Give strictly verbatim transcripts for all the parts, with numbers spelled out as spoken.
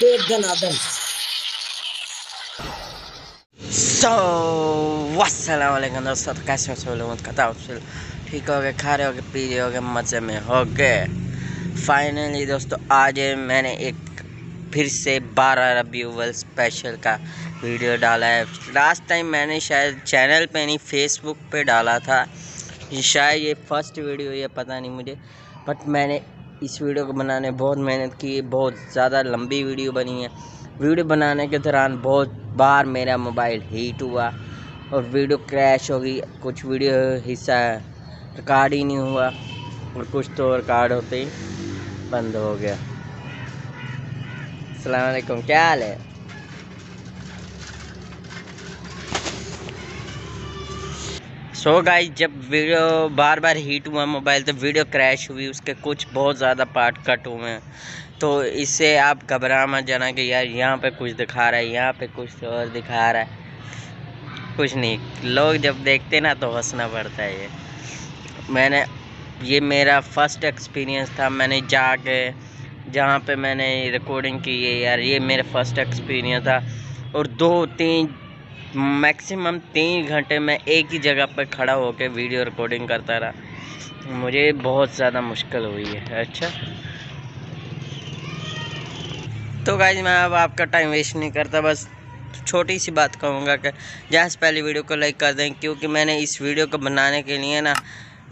देख जनादन। So, वालेकुम दोस्तों, कैसे हो सब लोग? मत कता आप ठीक हो गए, खा रहे हो गए, पी रहे हो गए, मज़े में हो गए। फाइनली दोस्तों आज मैंने एक फिर से बारह रबी उल स्पेशल का वीडियो डाला है। लास्ट टाइम मैंने शायद चैनल पे नहीं फेसबुक पे डाला था, शायद ये फर्स्ट वीडियो है, पता नहीं मुझे। बट मैंने इस वीडियो को बनाने बहुत मेहनत की, बहुत ज़्यादा लंबी वीडियो बनी है। वीडियो बनाने के दौरान बहुत बार मेरा मोबाइल हीट हुआ और वीडियो क्रैश हो गई। कुछ वीडियो हिस्सा रिकॉर्ड ही नहीं हुआ और कुछ तो रिकॉर्ड होते ही बंद हो गया। अस्सलाम वालेकुम, क्या हाल है? सो गाइस, जब वीडियो बार बार हीट हुआ मोबाइल तो वीडियो क्रैश हुई, उसके कुछ बहुत ज़्यादा पार्ट कट हुए हैं। तो इससे आप घबरा मत जाना कि यार यहाँ पे कुछ दिखा रहा है, यहाँ पे कुछ और दिखा रहा है, कुछ नहीं। लोग जब देखते ना तो हंसना पड़ता है। ये मैंने ये मेरा फर्स्ट एक्सपीरियंस था। मैंने जाके जहाँ पे मैंने रिकॉर्डिंग की है यार, ये मेरा फर्स्ट एक्सपीरियंस था। और दो तीन मैक्सिमम तीन घंटे मैं एक ही जगह पर खड़ा होकर वीडियो रिकॉर्डिंग करता रहा, मुझे बहुत ज़्यादा मुश्किल हुई है। अच्छा तो गाइज मैं अब आपका टाइम वेस्ट नहीं करता, बस छोटी सी बात कहूँगा कि जहाँ से पहले वीडियो को लाइक कर दें, क्योंकि मैंने इस वीडियो को बनाने के लिए ना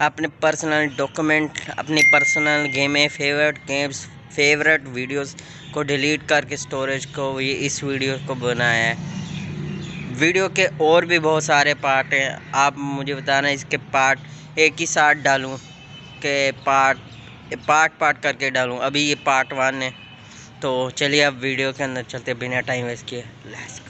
अपने पर्सनल डॉक्यूमेंट, अपनी पर्सनल गेमें, फेवरेट गेम्स, फेवरेट वीडियोस को डिलीट करके स्टोरेज को ये इस वीडियो को बनाया है। वीडियो के और भी बहुत सारे पार्ट हैं, आप मुझे बताना इसके पार्ट एक ही साथ डालूँ के पार्ट पार्ट पार्ट करके डालूँ। अभी ये पार्ट वन है, तो चलिए अब वीडियो के अंदर चलते बिना टाइम वेस्ट किए। Let's go.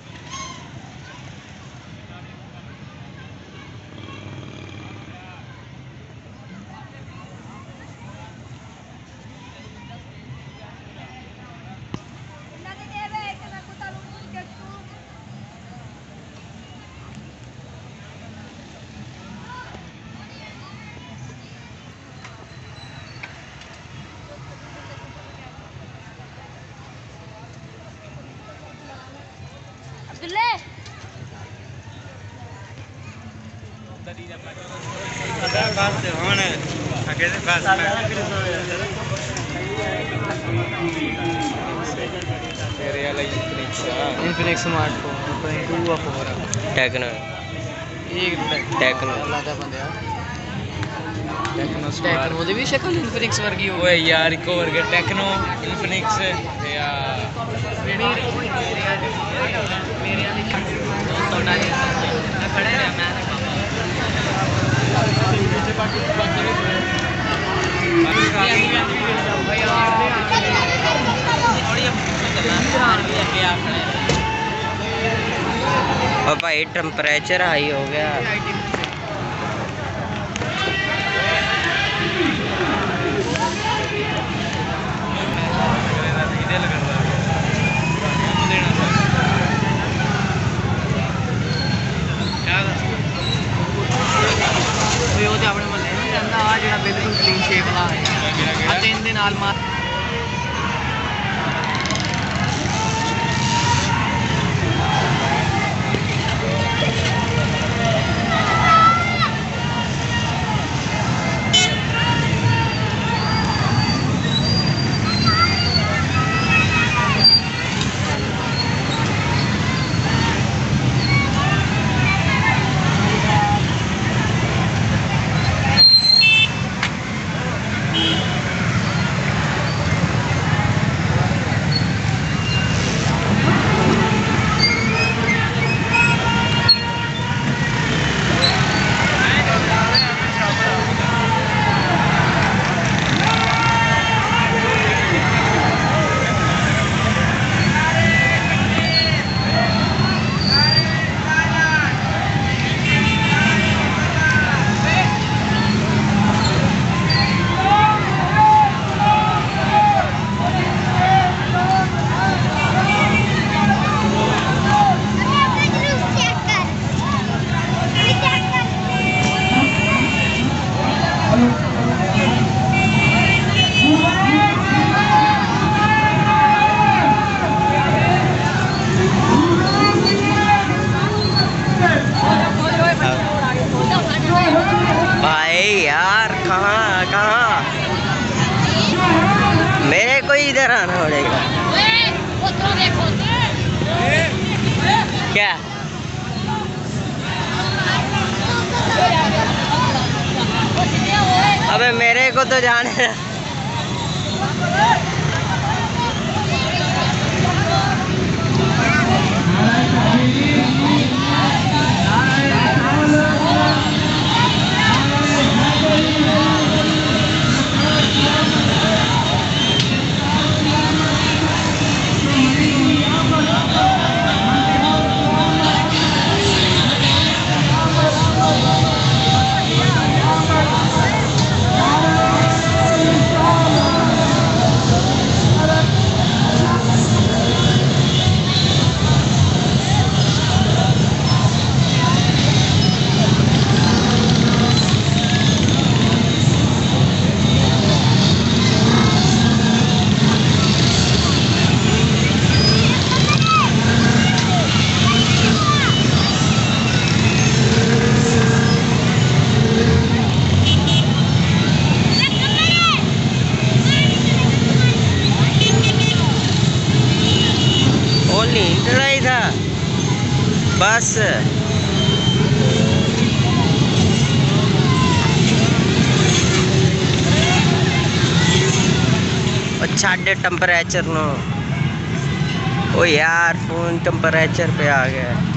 Infinix smartphone Tecno Tecno Tecno smart मुझे भी शक्ल इन्फिनिक्स वर्गी हो गया यार, को वर्ग टेक्नो इन्फिनिक्स या और भाई टेम्परेचर हाई हो गया। इधर आना पड़ेगा। क्या अबे मेरे को तो जाने बस। अच्छा टेम्परेचर नो ओ यार फोन टेम्परेचर पे आ गया।